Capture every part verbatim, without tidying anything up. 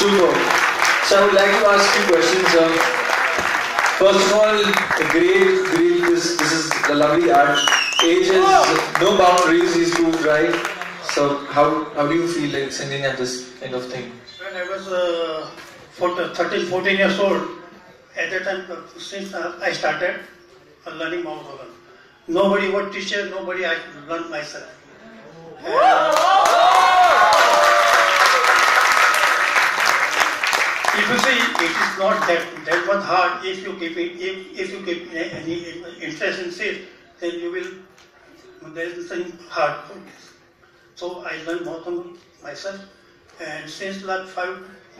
Super. So I would like to ask you questions. Um, first of all, great, great. This, this is a lovely art. Age has no boundaries. These two, right? So how how do you feel like singing at this kind of thing? When I was uh, thirteen, fourteen years old, at that time, since I started learning mouth organ, nobody was teacher, nobody. I learned myself. And if you see, it is not that that much hard. If you keep it, if if you keep any interest in it, then you will. There is nothing hard for this. So I learned more than myself, and since like five,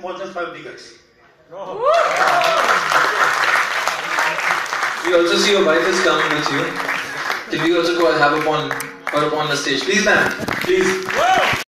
more than five decades. We also see your wife is coming with you. Can we also go have a pond, or a pond on the stage, please, ma'am? Please. Whoa.